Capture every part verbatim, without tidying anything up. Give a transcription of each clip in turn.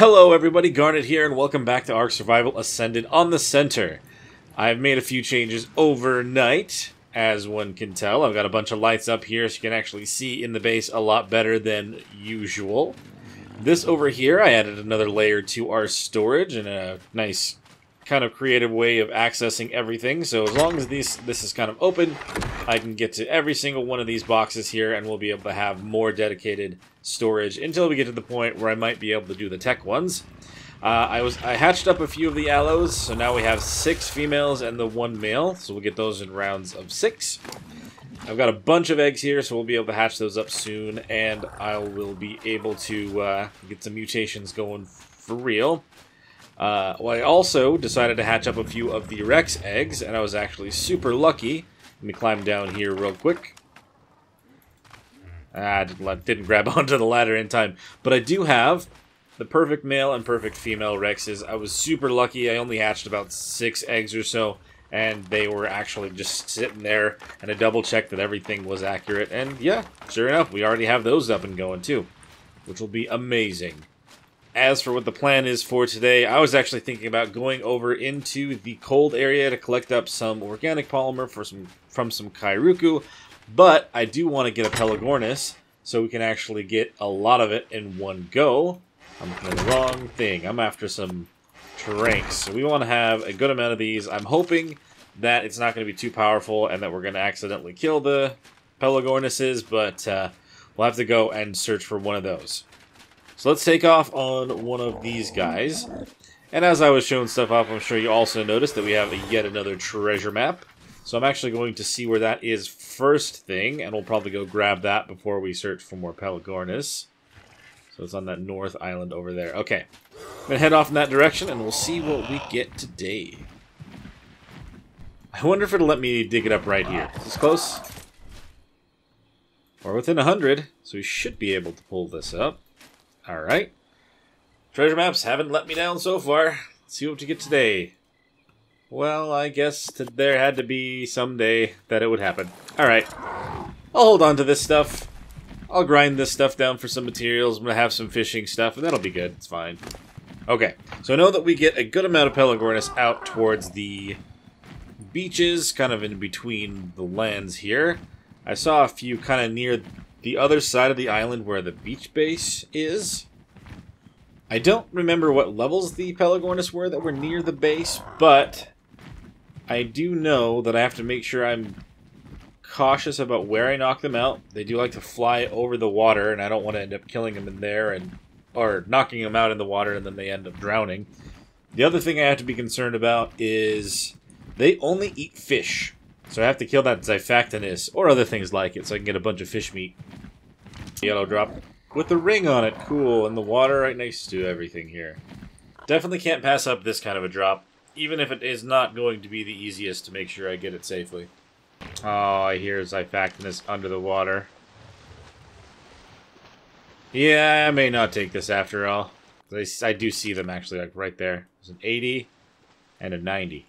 Hello everybody, Garnet here, and welcome back to Ark Survival Ascended on The Center. I've made a few changes overnight, as one can tell. I've got a bunch of lights up here so you can actually see in the base a lot better than usual. This over here, I added another layer to our storage and a nice kind of creative way of accessing everything. So as long as these, this is kind of open, I can get to every single one of these boxes here and we'll be able to have more dedicated storage until we get to the point where I might be able to do the tech ones. Uh, I was I hatched up a few of the aloes, so now we have six females and the one male, so we'll get those in rounds of six. I've got a bunch of eggs here, so we'll be able to hatch those up soon, and I will be able to uh, get some mutations going for real. Uh, well, I also decided to hatch up a few of the Rex eggs, and I was actually super lucky. Let me climb down here real quick. Ah, I didn't, didn't grab onto the ladder in time. But I do have the perfect male and perfect female Rexes. I was super lucky. I only hatched about six eggs or so, and they were actually just sitting there, and I double-checked that everything was accurate. And yeah, sure enough, we already have those up and going too, which will be amazing. As for what the plan is for today, I was actually thinking about going over into the cold area to collect up some organic polymer for some, from some Kairuku, but I do want to get a Pelagornis so we can actually get a lot of it in one go. I'm looking at the wrong thing. I'm after some tranks, so we want to have a good amount of these. I'm hoping that it's not going to be too powerful and that we're going to accidentally kill the Pelagornises, but uh, we'll have to go and search for one of those. So let's take off on one of these guys. And as I was showing stuff off, I'm sure you also noticed that we have yet another treasure map. So I'm actually going to see where that is first thing, and we'll probably go grab that before we search for more Pelagornis. So it's on that north island over there. Okay, I'm gonna head off in that direction, and we'll see what we get today. I wonder if it'll let me dig it up right here. Is this close? Or within one hundred, so we should be able to pull this up. Alright. Treasure maps haven't let me down so far. Let's see what we get today. Well, I guess there had to be someday that it would happen. Alright. I'll hold on to this stuff. I'll grind this stuff down for some materials. I'm going to have some fishing stuff, and that'll be good. It's fine. Okay. So I know that we get a good amount of Pelagornis out towards the beaches, kind of in between the lands here. I saw a few kind of near the other side of the island where the beach base is. I don't remember what levels the Pelagornis were that were near the base, but I do know that I have to make sure I'm cautious about where I knock them out. They do like to fly over the water, and I don't want to end up killing them in there and or knocking them out in the water and then they end up drowning. The other thing I have to be concerned about is they only eat fish. So I have to kill that Xiphactinus, or other things like it, so I can get a bunch of fish meat. Yellow drop with the ring on it. Cool, and the water right next to everything here. Definitely can't pass up this kind of a drop, even if it is not going to be the easiest to make sure I get it safely. Oh, I hear Xiphactinus under the water. Yeah, I may not take this after all. I, I do see them actually, like right there. There's an eighty and a ninety.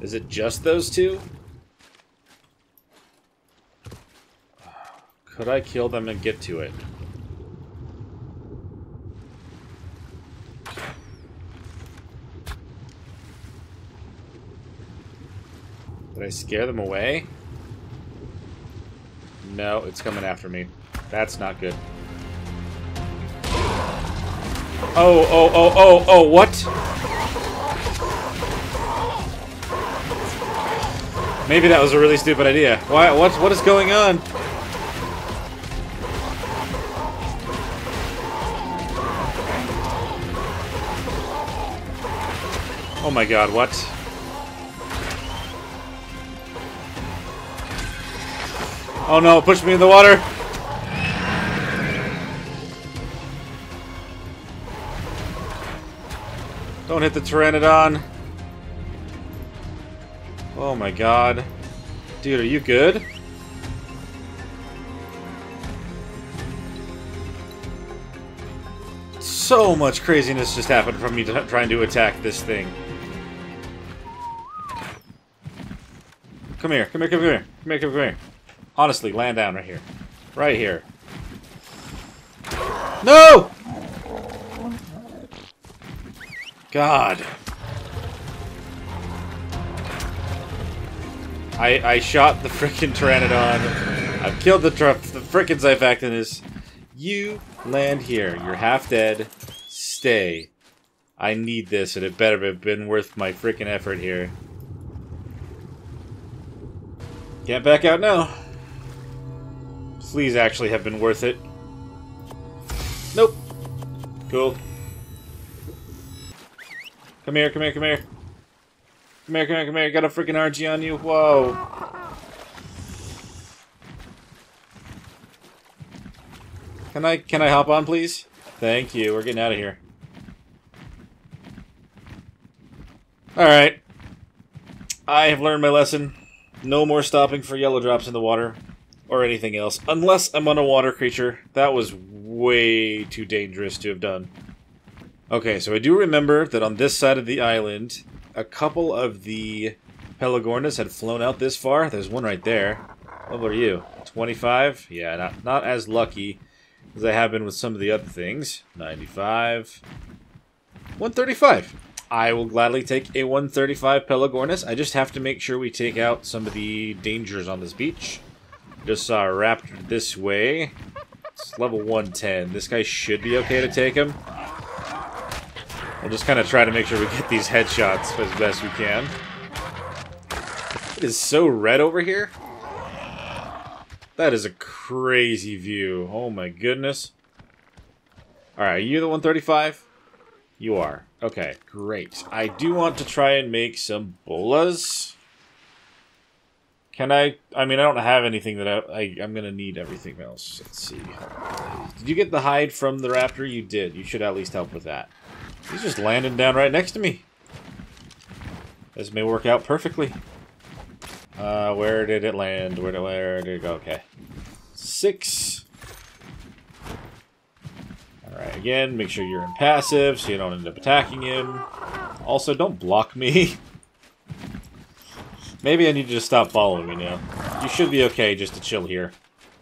Is it just those two? Could I kill them and get to it? Did I scare them away? No, it's coming after me. That's not good. Oh, oh, oh, oh, oh, what? Maybe that was a really stupid idea. Why? What? What is going on? Oh my God! What? Oh no! Push me in the water! Don't hit the pteranodon! Oh my God. Dude, are you good? So much craziness just happened from me trying to attack this thing. Come here, come here, come here, come here, come here. Honestly, land down right here. Right here. No! God. I, I shot the frickin' Pteranodon. I've killed the, the frickin' Xiphactinus. You land here. You're half dead. Stay. I need this, and it better have been worth my frickin' effort here. Can't back out now. Please actually have been worth it. Nope. Cool. Come here, come here, come here. Come here, come here, come here. Got a freaking R G on you. Whoa. Can I, can I hop on, please? Thank you. We're getting out of here. Alright. I have learned my lesson. No more stopping for yellow drops in the water. Or anything else. Unless I'm on a water creature. That was way too dangerous to have done. Okay, so I do remember that on this side of the island, a couple of the Pelagornis had flown out this far. There's one right there. What about you? twenty-five? Yeah, not, not as lucky as I have been with some of the other things. ninety-five. one thirty-five. I will gladly take a one thirty-five Pelagornis. I just have to make sure we take out some of the dangers on this beach. Just saw a raptor this way. It's level one ten. This guy should be okay to take him. We'll just kind of try to make sure we get these headshots as best we can. It is so red over here. That is a crazy view. Oh my goodness. Alright, are you the one thirty-five? You are. Okay, great. I do want to try and make some bolas. Can I... I mean, I don't have anything that I... I I'm going to need everything else. Let's see. Did you get the hide from the raptor? You did. You should at least help with that. He's just landing down right next to me. This may work out perfectly. Uh, where did it land? Where did, where did it go? Okay. Six. Alright, again, make sure you're in passive so you don't end up attacking him. Also, don't block me. Maybe I need you to stop following me now. You should be okay just to chill here.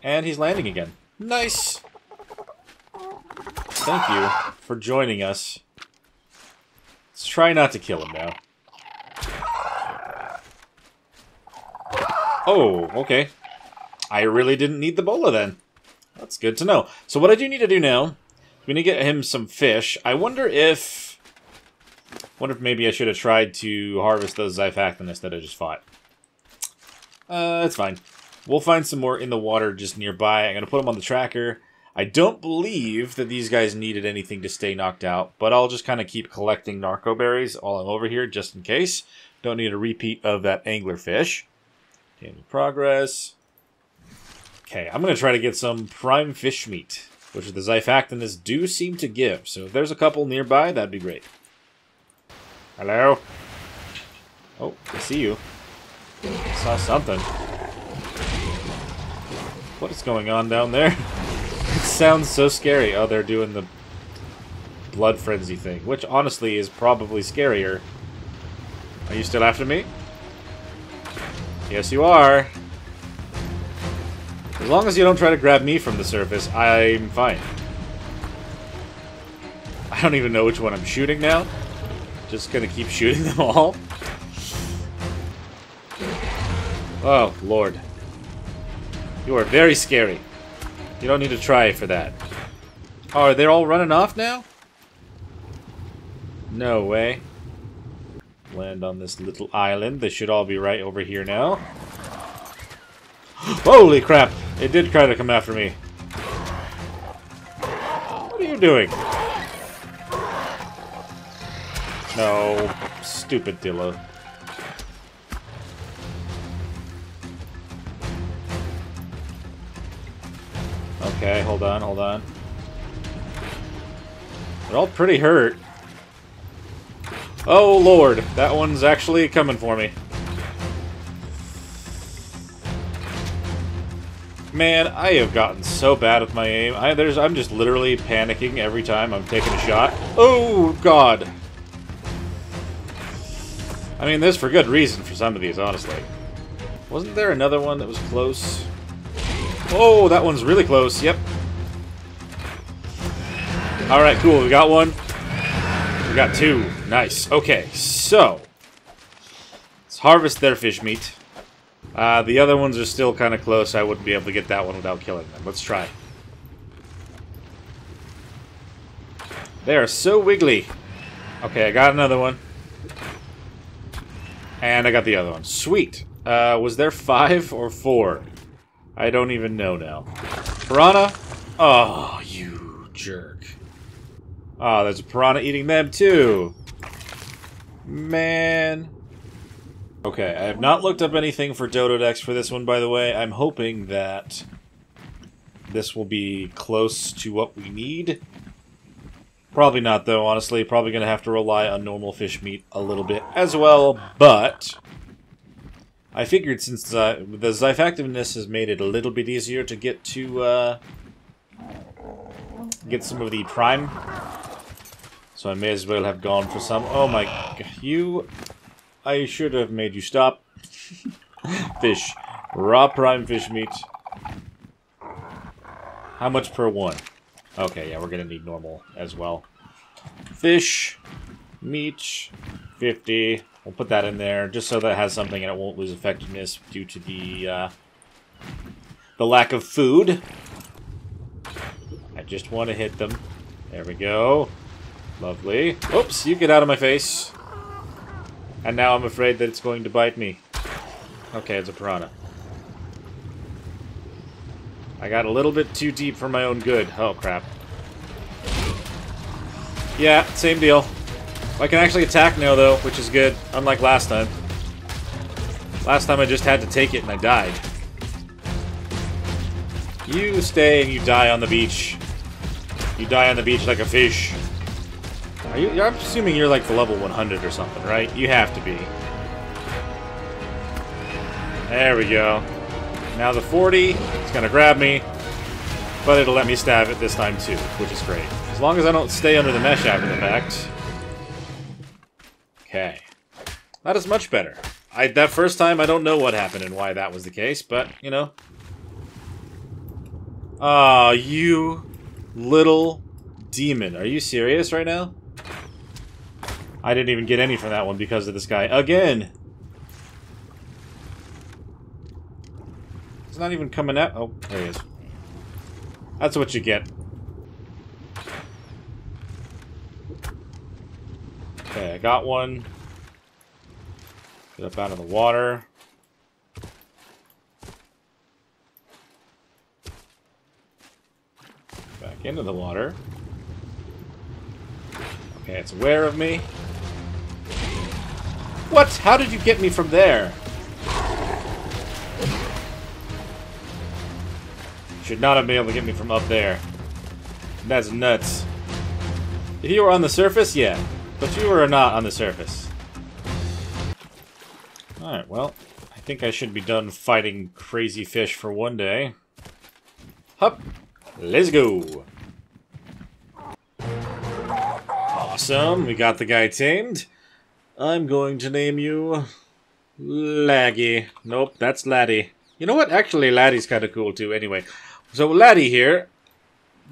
And he's landing again. Nice! Thank you for joining us. Let's try not to kill him now. Oh, okay. I really didn't need the bola then. That's good to know. So what I do need to do now, is we need to get him some fish. I wonder if... wonder if maybe I should have tried to harvest those Xiphactinus that I just fought. Uh, it's fine. We'll find some more in the water just nearby. I'm going to put them on the tracker. I don't believe that these guys needed anything to stay knocked out, but I'll just kind of keep collecting narco berries while I'm over here, just in case. Don't need a repeat of that anglerfish. Game in progress. Okay, I'm going to try to get some prime fish meat, which the Xiphactinus do seem to give. So if there's a couple nearby, that'd be great. Hello? Oh, I see you. I saw something. What is going on down there? Sounds so scary. Oh, they're doing the blood frenzy thing, which honestly is probably scarier. Are you still after me? Yes, you are. As long as you don't try to grab me from the surface, I'm fine. I don't even know which one I'm shooting now. Just gonna keep shooting them all. Oh, Lord. You are very scary. You don't need to try for that. Oh, are they all running off now? No way. Land on this little island. They should all be right over here now. Holy crap! It did try to come after me. What are you doing? No. Stupid Dillo. Okay, hold on, hold on. They're all pretty hurt. Oh, Lord. That one's actually coming for me. Man, I have gotten so bad with my aim. I, there's, I'm just literally panicking every time I'm taking a shot. Oh, God. I mean, there's for good reason for some of these, honestly. Wasn't there another one that was close? Oh, that one's really close. Yep. Alright, cool. We got one. We got two. Nice. Okay, so. Let's harvest their fish meat. Uh, the other ones are still kind of close. I wouldn't be able to get that one without killing them. Let's try. They are so wiggly. Okay, I got another one. And I got the other one. Sweet. Uh, was there five or four? I don't even know now. Piranha? Oh, you jerk. Oh, there's a piranha eating them too. Man... Okay, I have not looked up anything for Dododex for this one, by the way. I'm hoping that this will be close to what we need. Probably not, though, honestly. Probably going to have to rely on normal fish meat a little bit as well, but... I figured since the, the Xiphactinus has made it a little bit easier to get to, uh... get some of the prime. So I may as well have gone for some... Oh my... You... I should have made you stop. Fish. Raw prime fish meat. How much per one? Okay, yeah, we're going to need normal as well. Fish. Meat. fifty. We'll put that in there just so that it has something and it won't lose effectiveness due to the, uh, the lack of food. I just want to hit them. There we go. Lovely. Oops, you get out of my face. And now I'm afraid that it's going to bite me. Okay, it's a piranha. I got a little bit too deep for my own good. Oh, crap. Yeah, same deal. I can actually attack now, though, which is good. Unlike last time. Last time I just had to take it and I died. You stay and you die on the beach. You die on the beach like a fish. Are you, I'm assuming you're like the level one hundred or something, right? You have to be. There we go. Now the forty, it's gonna grab me, but it'll let me stab it this time too, which is great. As long as I don't stay under the mesh after the fact. Okay. That is much better. I, that first time, I don't know what happened and why that was the case, but, you know. Ah, oh, you little demon. Are you serious right now? I didn't even get any from that one because of this guy. Again! It's not even coming out. Oh, there he is. That's what you get. Okay, I got one. Get up out of the water. Back into the water. Okay, it's aware of me. What? How did you get me from there? Should not have been able to get me from up there. That's nuts. If you were on the surface, yeah. But you were not on the surface. Alright, well, I think I should be done fighting crazy fish for one day. Hup! Let's go! Awesome, we got the guy tamed. I'm going to name you Laggy. Nope, that's Laddie. You know what? Actually, Laddie's kind of cool too, anyway. So Laddie here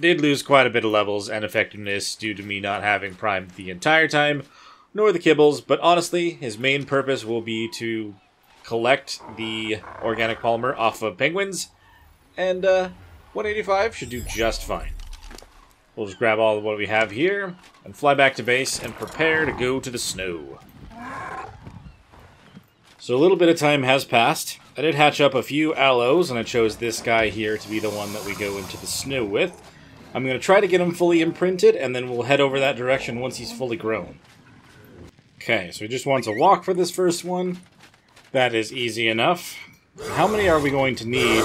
did lose quite a bit of levels and effectiveness due to me not having primed the entire time, nor the kibbles, but honestly, his main purpose will be to collect the organic polymer off of penguins, and uh, one eighty-five should do just fine. We'll just grab all of what we have here, and fly back to base, and prepare to go to the snow. So a little bit of time has passed. I did hatch up a few aloes, and I chose this guy here to be the one that we go into the snow with. I'm going to try to get him fully imprinted, and then we'll head over that direction once he's fully grown. Okay, so we just want to walk for this first one. That is easy enough. How many are we going to need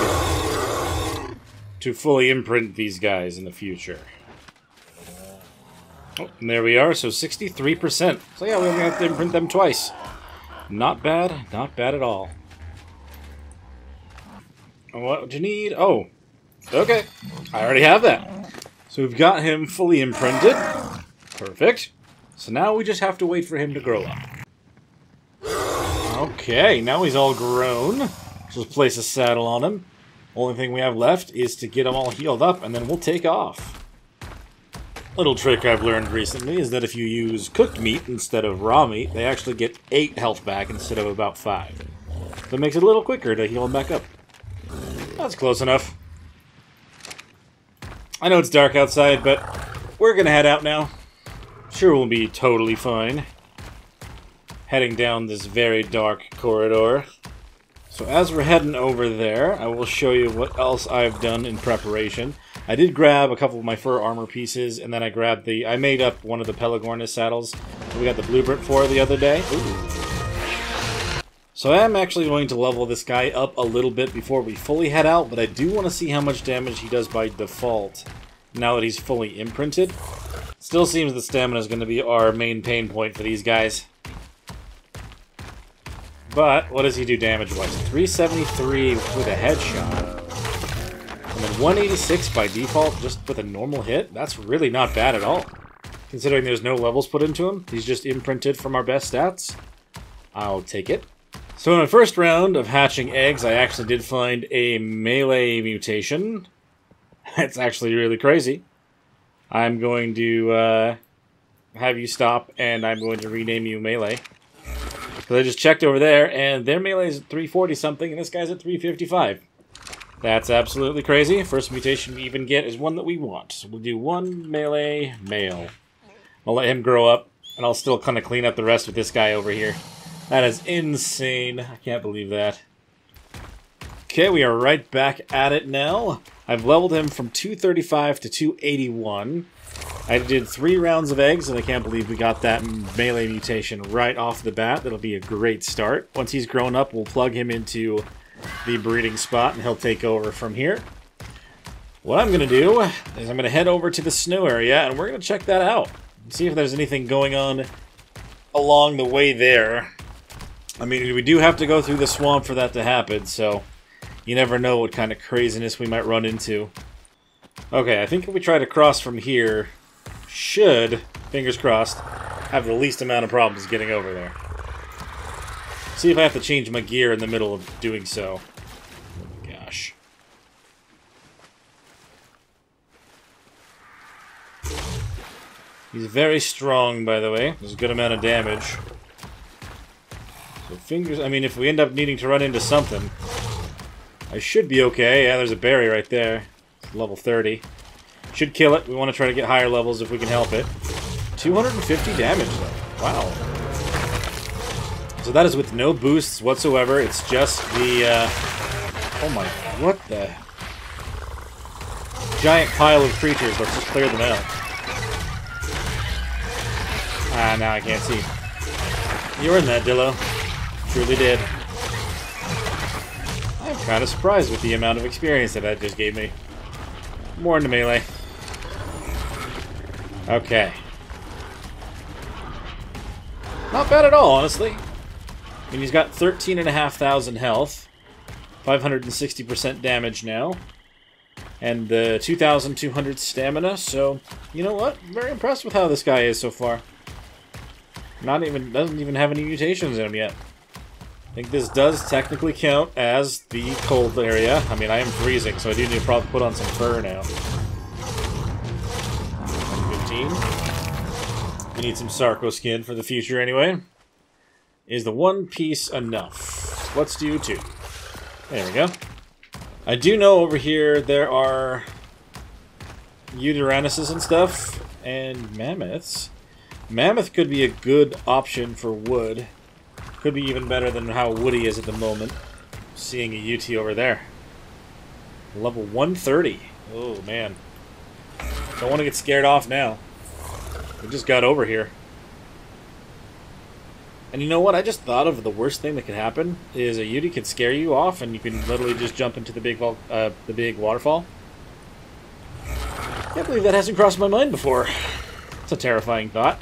to fully imprint these guys in the future? Oh, and there we are, so sixty-three percent. So yeah, we only have to imprint them twice. Not bad, not bad at all. What do you need? Oh, okay. I already have that. So we've got him fully imprinted. Perfect. So now we just have to wait for him to grow up. Okay, now he's all grown. Just place a saddle on him. Only thing we have left is to get him all healed up, and then we'll take off. Little trick I've learned recently is that if you use cooked meat instead of raw meat, they actually get eight health back instead of about five. So it makes it a little quicker to heal them back up. That's close enough. I know it's dark outside, but we're gonna head out now. Sure, we'll be totally fine. Heading down this very dark corridor. So as we're heading over there, I will show you what else I've done in preparation. I did grab a couple of my fur armor pieces, and then I grabbed the... I made up one of the Pelagornis saddles that we got the blueprint for the other day. Ooh. So I am actually going to level this guy up a little bit before we fully head out, but I do want to see how much damage he does by default now that he's fully imprinted. Still seems that stamina is going to be our main pain point for these guys. But what does he do damage-wise? three seventy-three with a headshot. And then one eighty-six by default, just with a normal hit? That's really not bad at all. Considering there's no levels put into him, he's just imprinted from our best stats. I'll take it. So in my first round of hatching eggs, I actually did find a melee mutation. That's actually really crazy. I'm going to uh, have you stop, and I'm going to rename you Melee. Because I just checked over there, and their melee is at three forty something, and this guy's at three fifty-five. That's absolutely crazy. First mutation we even get is one that we want. So we'll do one melee male. I'll let him grow up, and I'll still kind of clean up the rest with this guy over here. That is insane. I can't believe that. Okay, we are right back at it now. I've leveled him from two thirty-five to two eighty-one. I did three rounds of eggs, and I can't believe we got that melee mutation right off the bat. That'll be a great start. Once he's grown up, we'll plug him into the breeding spot, and he'll take over from here. What I'm going to do is I'm going to head over to the snow area, and we're going to check that out. See if there's anything going on along the way there. I mean, we do have to go through the swamp for that to happen, so you never know what kind of craziness we might run into. Okay, I think if we try to cross from here, should, fingers crossed, have the least amount of problems getting over there. See if I have to change my gear in the middle of doing so. Oh my gosh. He's very strong, by the way. There's a good amount of damage. So fingers, I mean, if we end up needing to run into something, I should be okay. Yeah, there's a berry right there. It's level thirty. Should kill it. We want to try to get higher levels if we can help it. two hundred fifty damage, though. Wow. So that is with no boosts whatsoever, it's just the, uh, oh my, what the? Giant pile of creatures, let's just clear them out. Ah, now I can't see. You were in that, Dillo. Truly did. I'm kind of surprised with the amount of experience that that just gave me. More into melee. Okay. Not bad at all, honestly. I mean, he's got thirteen thousand five hundred health, five hundred sixty percent damage now, and the uh, two thousand two hundred stamina, so, you know what? I'm very impressed with how this guy is so far. Not even, doesn't even have any mutations in him yet. I think this does technically count as the cold area. I mean, I am freezing, so I do need to probably put on some fur now. fifteen. We need some Sarco skin for the future anyway. Is the one piece enough? Let's do two. There we go. I do know over here there are Eutyrannuses and stuff, and mammoths. Mammoth could be a good option for wood. Could be even better than how woody is at the moment. Seeing a U T over there. Level one thirty. Oh, man. Don't want to get scared off now. We just got over here. And you know what? I just thought of the worst thing that could happen is a Uti can scare you off, and you can literally just jump into the big uh, the big waterfall. Can't believe that hasn't crossed my mind before. It's a terrifying thought.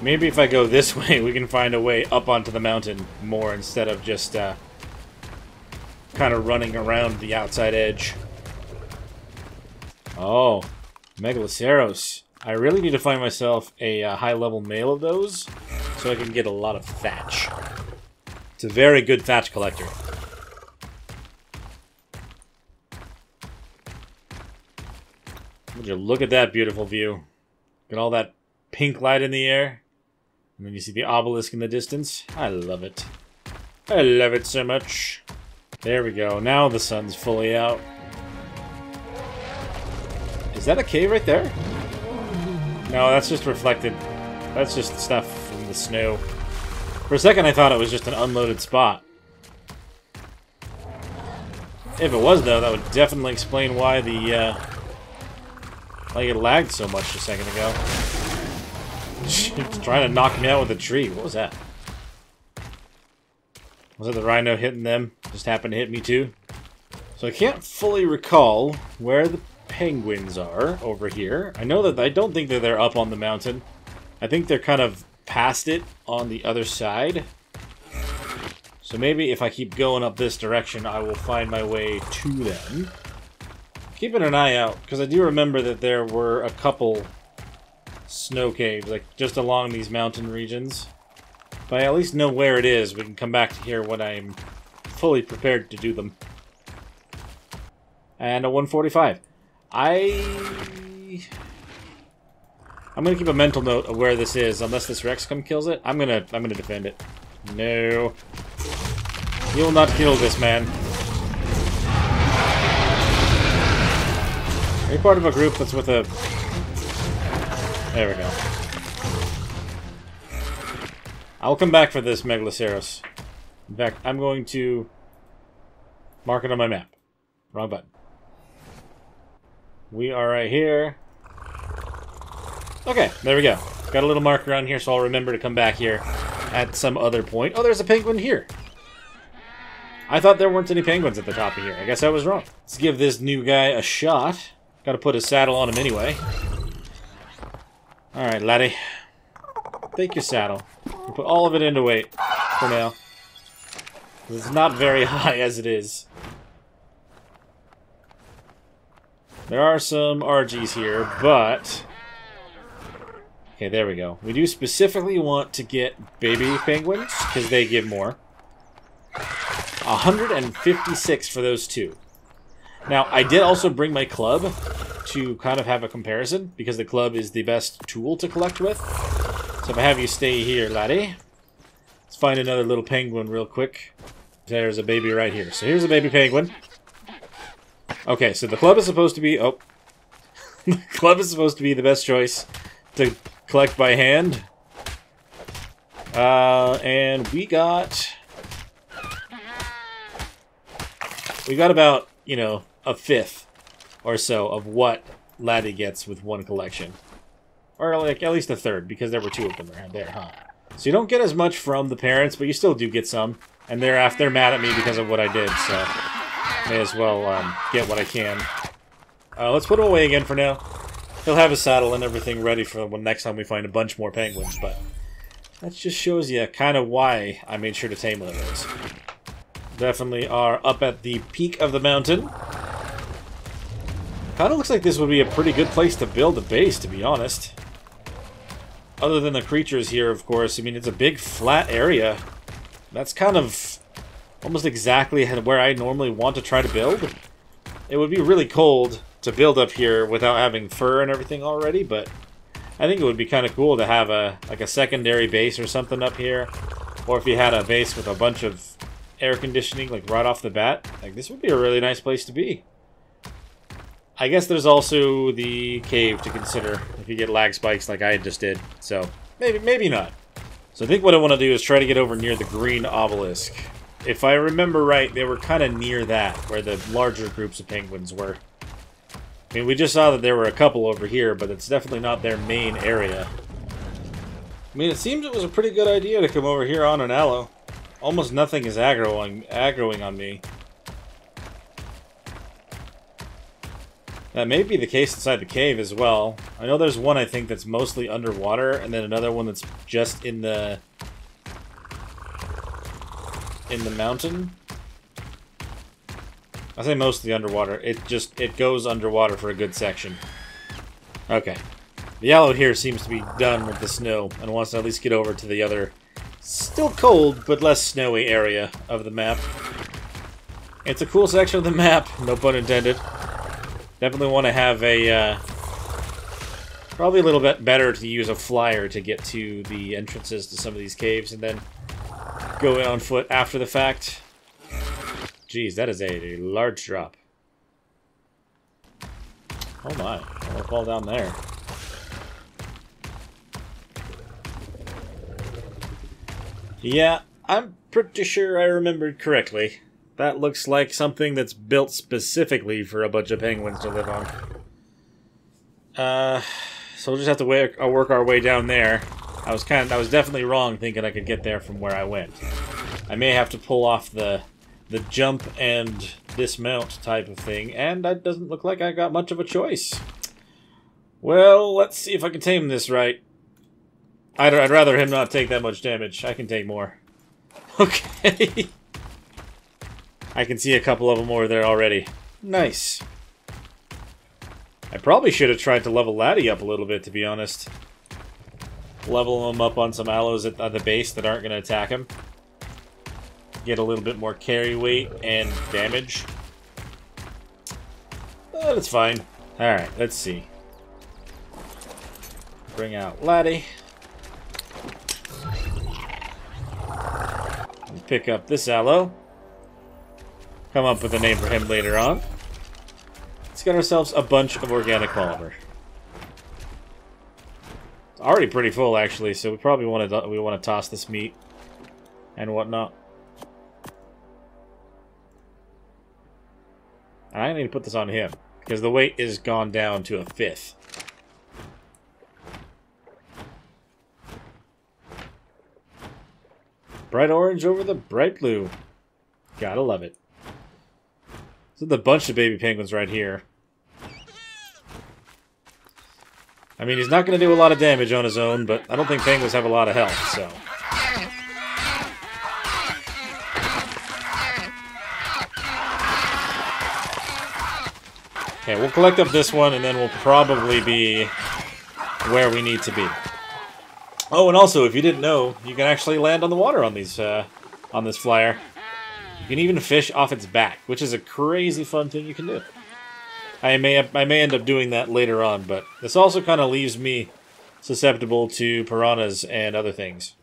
Maybe if I go this way, we can find a way up onto the mountain more instead of just uh, kind of running around the outside edge. Oh, Megaloceros. I really need to find myself a uh, high-level male of those so I can get a lot of thatch. It's a very good thatch collector. Would you look at that beautiful view? Get all that pink light in the air. And then you see the obelisk in the distance. I love it. I love it so much. There we go. Now the sun's fully out. Is that a cave right there? No, that's just reflected. That's just stuff from the snow. For a second I thought it was just an unloaded spot. If it was, though, that would definitely explain why the, uh... why it lagged so much a second ago. It's trying to knock me out with a tree. What was that? Was it the rhino hitting them? Just happened to hit me, too? So I can't fully recall where the penguins are over here. I know that I don't think that they're up on the mountain. I think they're kind of past it on the other side. So maybe if I keep going up this direction, I will find my way to them. Keeping an eye out, because I do remember that there were a couple snow caves, like just along these mountain regions. If I at least know where it is, we can come back to here when I'm fully prepared to do them. And a one forty-five. I... I'm gonna keep a mental note of where this is, unless this Rexcom kills it. I'm gonna, I'm gonna defend it. No. You'll not kill this man. Are you part of a group that's with a... There we go. I'll come back for this Megaloceros. In fact, I'm going to... mark it on my map. Wrong button. We are right here. Okay, there we go. Got a little marker on here, so I'll remember to come back here at some other point. Oh, there's a penguin here. I thought there weren't any penguins at the top of here. I guess I was wrong. Let's give this new guy a shot. Got to put a saddle on him anyway. All right, laddie. Take your saddle. We'll put all of it into weight for now. It's not very high as it is. There are some R Gs here, but... Okay, there we go. We do specifically want to get baby penguins, because they give more. one hundred fifty-six for those two. Now, I did also bring my club to kind of have a comparison, because the club is the best tool to collect with. So if I have you stay here, laddie, let's find another little penguin real quick. There's a baby right here. So here's a baby penguin. Okay, so the club is supposed to be... Oh. The club is supposed to be the best choice to collect by hand. Uh, and we got... We got about, you know, a fifth or so of what Laddie gets with one collection. Or like at least a third, because there were two of them around there, huh? So you don't get as much from the parents, but you still do get some. And thereafter, they're mad at me because of what I did, so... May as well um, get what I can. Uh, let's put him away again for now. He'll have his saddle and everything ready for when next time we find a bunch more penguins, but that just shows you kind of why I made sure to tame one of those. Definitely are up at the peak of the mountain. Kind of looks like this would be a pretty good place to build a base, to be honest. Other than the creatures here, of course. I mean, it's a big flat area. That's kind of... almost exactly where I normally want to try to build. It would be really cold to build up here without having fur and everything already, but I think it would be kind of cool to have a like a secondary base or something up here. Or if you had a base with a bunch of air conditioning, like right off the bat, like this would be a really nice place to be. I guess there's also the cave to consider if you get lag spikes like I just did. So maybe, maybe not. So I think what I want to do is try to get over near the green obelisk. If I remember right, they were kind of near that, where the larger groups of penguins were. I mean, we just saw that there were a couple over here, but it's definitely not their main area. I mean, it seems it was a pretty good idea to come over here on an aloe. Almost nothing is aggroing, aggroing on me. That may be the case inside the cave as well. I know there's one, I think, that's mostly underwater, and then another one that's just in the... in the mountain. I say mostly underwater. It just, it goes underwater for a good section. Okay. The yellow here seems to be done with the snow and wants to at least get over to the other, still cold, but less snowy area of the map. It's a cool section of the map, no pun intended. Definitely want to have a, uh, probably a little bit better to use a flyer to get to the entrances to some of these caves and then go in on foot after the fact. Jeez, that is a, a large drop. Oh my, I'll fall down there. Yeah, I'm pretty sure I remembered correctly. That looks like something that's built specifically for a bunch of penguins to live on. Uh, so we'll just have to work, uh, work our way down there. I was kind of, I was definitely wrong thinking I could get there from where I went. I may have to pull off the the jump and dismount type of thing, and that doesn't look like I got much of a choice. Well, let's see if I can tame this right. I'd, I'd rather him not take that much damage. I can take more. Okay. I can see a couple of them over there already. Nice. I probably should have tried to level Laddie up a little bit, to be honest. Level him up on some aloes at the base that aren't going to attack him. Get a little bit more carry weight and damage. But it's fine. Alright, let's see. Bring out Laddie. And pick up this aloe. Come up with a name for him later on. Let's get ourselves a bunch of organic polymer. It's already pretty full, actually, so we probably want to we want to toss this meat and whatnot. I need to put this on him because the weight is gone down to a fifth. Bright orange over the bright blue. Gotta love it. There's a bunch of baby penguins right here. I mean, he's not going to do a lot of damage on his own, but I don't think penguins have a lot of health, so. Okay, we'll collect up this one, and then we'll probably be where we need to be. Oh, and also, if you didn't know, you can actually land on the water on these, uh, on this flyer. You can even fish off its back, which is a crazy fun thing you can do. I may I may end up doing that later on, but this also kind of leaves me susceptible to piranhas and other things.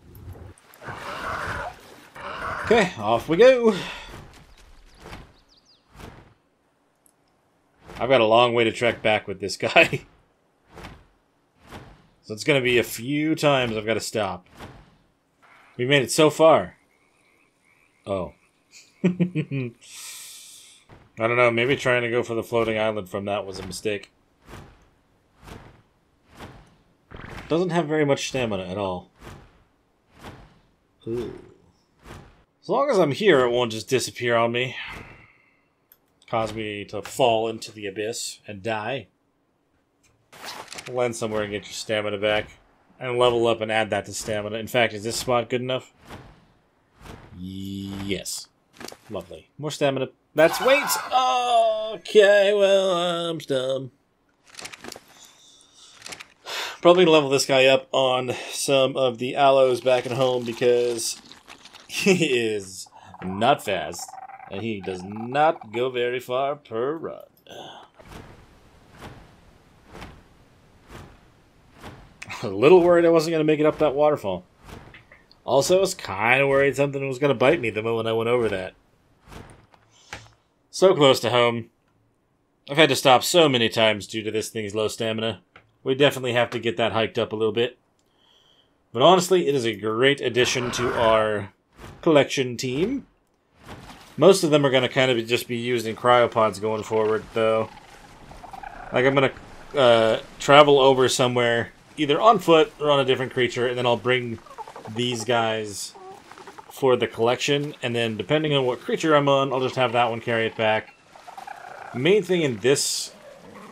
Okay, off we go. I've got a long way to trek back with this guy. So it's going to be a few times I've got to stop. We made it so far. Oh. I don't know, maybe trying to go for the floating island from that was a mistake. Doesn't have very much stamina at all. Ooh. As long as I'm here, it won't just disappear on me. Cause me to fall into the abyss and die. Land somewhere and get your stamina back. And level up and add that to stamina. In fact, is this spot good enough? Yes. Lovely. More stamina. That's weight! Okay, well, I'm dumb. Probably level this guy up on some of the aloes back at home because he is not fast. And he does not go very far per run. A little worried I wasn't going to make it up that waterfall. Also, I was kind of worried something was going to bite me the moment I went over that. So close to home. I've had to stop so many times due to this thing's low stamina. We definitely have to get that hiked up a little bit. But honestly, it is a great addition to our collection team. Most of them are going to kind of just be used in cryopods going forward, though. Like, I'm going to uh, travel over somewhere, either on foot or on a different creature, and then I'll bring these guys for the collection, and then depending on what creature I'm on, I'll just have that one carry it back. Main thing in this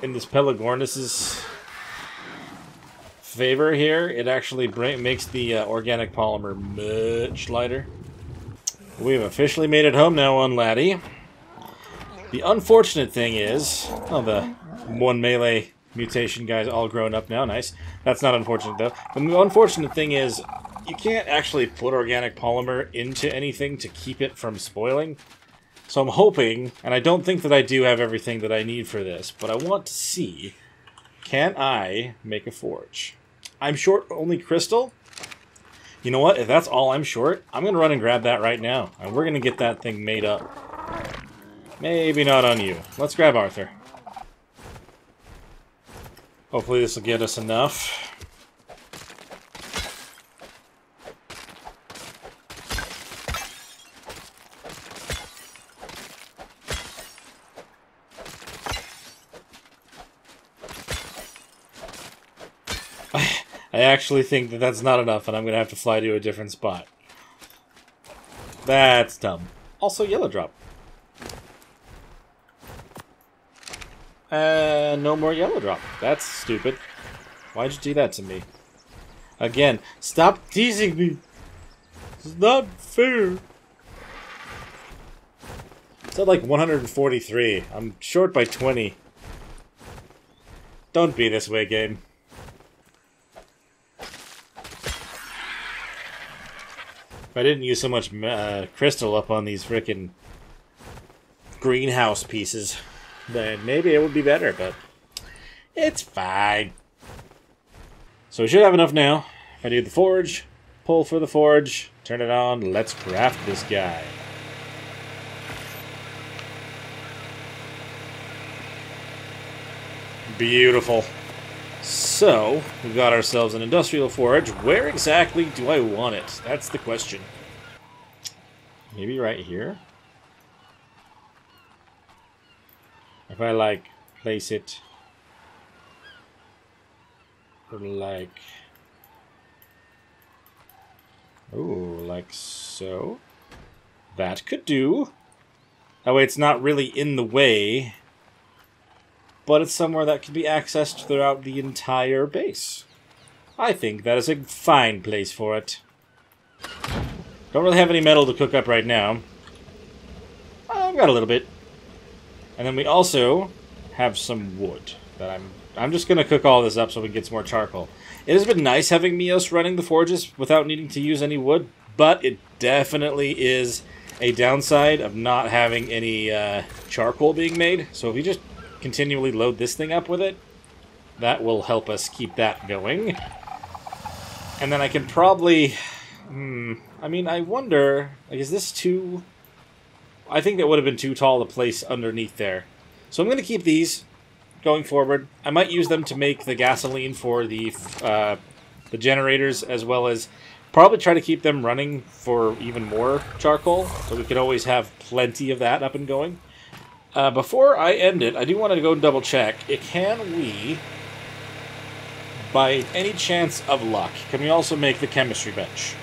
in this Pelagornis's favor here, it actually bring, makes the uh, organic polymer much lighter. We've officially made it home now on Laddie. The unfortunate thing is... Oh, the one melee mutation guy's all grown up now. Nice. That's not unfortunate, though. The unfortunate thing is you can't actually put organic polymer into anything to keep it from spoiling. So I'm hoping, and I don't think that I do have everything that I need for this, but I want to see, can I make a forge? I'm short only crystal. You know what? If that's all I'm short, I'm going to run and grab that right now. And we're going to get that thing made up. Maybe not on you. Let's grab Arthur. Hopefully this will get us enough. I actually think that that's not enough, and I'm going to have to fly to a different spot. That's dumb. Also, yellow drop. Uh, no more yellow drop. That's stupid. Why'd you do that to me? Again, stop teasing me. It's not fair. It's at like one hundred forty-three. I'm short by twenty. Don't be this way, game. If I didn't use so much uh, crystal up on these frickin' greenhouse pieces, then maybe it would be better, but it's fine. So we should have enough now. If I do the forge, pull for the forge, turn it on, let's craft this guy. Beautiful. So, we've got ourselves an industrial forge. Where exactly do I want it? That's the question. Maybe right here? If I, like, place it... Or, like... Ooh, like so. That could do. That way it's not really in the way... but it's somewhere that can be accessed throughout the entire base. I think that is a fine place for it. Don't really have any metal to cook up right now. I've got a little bit. And then we also have some wood that I'm... I'm just going to cook all this up so we can get some more charcoal. It has been nice having Mios running the forges without needing to use any wood, but it definitely is a downside of not having any uh, charcoal being made. So if you just... continually load this thing up with it. That will help us keep that going. And then I can probably... Hmm, I mean, I wonder... Like, is this too... I think that would have been too tall to place underneath there. So I'm going to keep these going forward. I might use them to make the gasoline for the, uh, the generators, as well as probably try to keep them running for even more charcoal. So we could always have plenty of that up and going. Uh, before I end it, I do want to go and double check. It can we, by any chance of luck, can we also make the chemistry bench?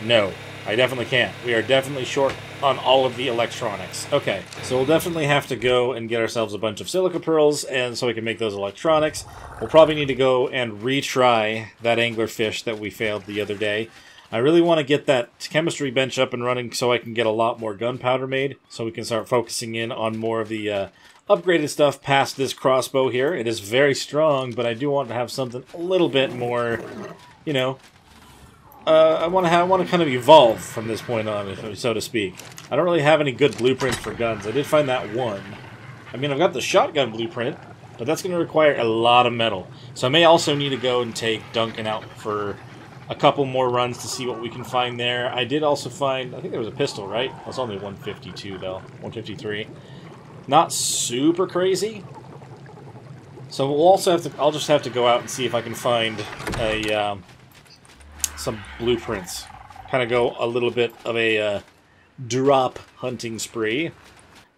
No, I definitely can't. We are definitely short on all of the electronics. Okay, so we'll definitely have to go and get ourselves a bunch of silica pearls, and so we can make those electronics. We'll probably need to go and retry that anglerfish that we failed the other day. I really want to get that chemistry bench up and running so I can get a lot more gunpowder made, so we can start focusing in on more of the uh, upgraded stuff past this crossbow here. It is very strong, but I do want to have something a little bit more, you know, uh, I want to have, I want to kind of evolve from this point on, so to speak. I don't really have any good blueprints for guns. I did find that one. I mean, I've got the shotgun blueprint, but that's going to require a lot of metal. So I may also need to go and take Duncan out for... a couple more runs to see what we can find there. I did also find... I think there was a pistol, right? That's only one fifty-two, though. one fifty-three. Not super crazy. So we'll also have to... I'll just have to go out and see if I can find a um, some blueprints. Kind of go a little bit of a uh, drop hunting spree.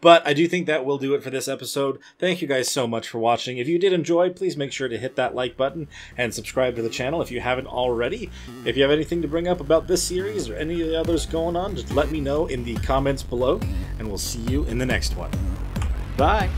But I do think that will do it for this episode. Thank you guys so much for watching. If you did enjoy, please make sure to hit that like button and subscribe to the channel if you haven't already. If you have anything to bring up about this series or any of the others going on, just let me know in the comments below, and we'll see you in the next one. Bye!